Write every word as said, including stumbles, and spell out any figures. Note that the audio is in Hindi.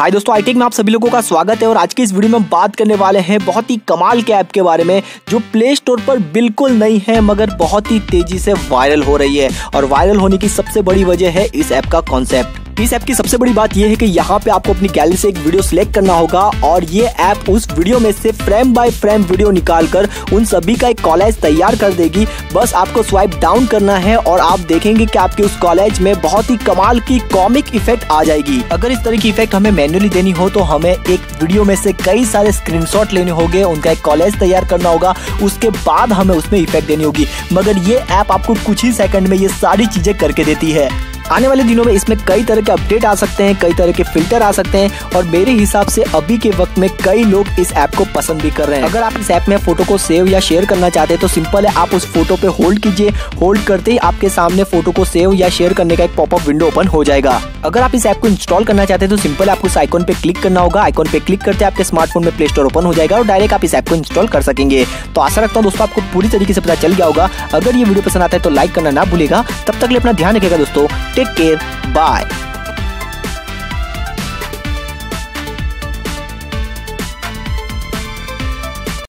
हाय दोस्तों, आई टेक में आप सभी लोगों का स्वागत है और आज की इस वीडियो में हम बात करने वाले हैं बहुत ही कमाल के ऐप के बारे में जो प्ले स्टोर पर बिल्कुल नहीं है मगर बहुत ही तेजी से वायरल हो रही है। और वायरल होने की सबसे बड़ी वजह है इस ऐप का कॉन्सेप्ट। इस ऐप की सबसे बड़ी बात यह है कि यहाँ पे आपको अपनी गैलरी से एक वीडियो सिलेक्ट करना होगा और ये ऐप उस वीडियो में से फ्रेम बाय फ्रेम वीडियो निकालकर उन सभी का एक कॉलेज तैयार कर देगी। बस आपको स्वाइप डाउन करना है और आप देखेंगे कि आपके उस कॉलेज में बहुत ही कमाल की कॉमिक इफेक्ट आ जाएगी। अगर इस तरह की इफेक्ट हमें मैन्युअली देनी हो तो हमें एक वीडियो में से कई सारे स्क्रीनशॉट लेने होंगे, उनका एक कॉलेज तैयार करना होगा, उसके बाद हमें उसमें इफेक्ट देनी होगी। मगर ये ऐप आपको कुछ ही सेकंड में ये सारी चीजें करके देती है। आने वाले दिनों में इसमें कई तरह के अपडेट आ सकते हैं, कई तरह के फिल्टर आ सकते हैं और मेरे हिसाब से अभी के वक्त में कई लोग इस ऐप को पसंद भी कर रहे हैं। अगर आप इस ऐप में फोटो को सेव या शेयर करना चाहते हैं तो सिंपल है, आप उस फोटो पे होल्ड कीजिए। होल्ड करते ही आपके सामने फोटो को सेव या शेयर करने का एक पॉपअप विंडो ओपन हो जाएगा। अगर आप इस ऐप को इंस्टॉल करना चाहते हैं तो सिंपल है, आपको इस आइकॉन पे क्लिक करना होगा। आइकॉन पे क्लिक करते आपके स्मार्टफोन में प्ले स्टोर ओपन हो जाएगा और डायरेक्ट आप इस ऐप को इंस्टॉल कर सकेंगे। तो आशा रखता हूँ दोस्तों आपको पूरी तरीके से पता चल गया होगा। अगर ये वीडियो पसंद आता है तो लाइक करना ना भूलेगा। तब तक अपना ध्यान रखिएगा दोस्तों। Take care. Bye.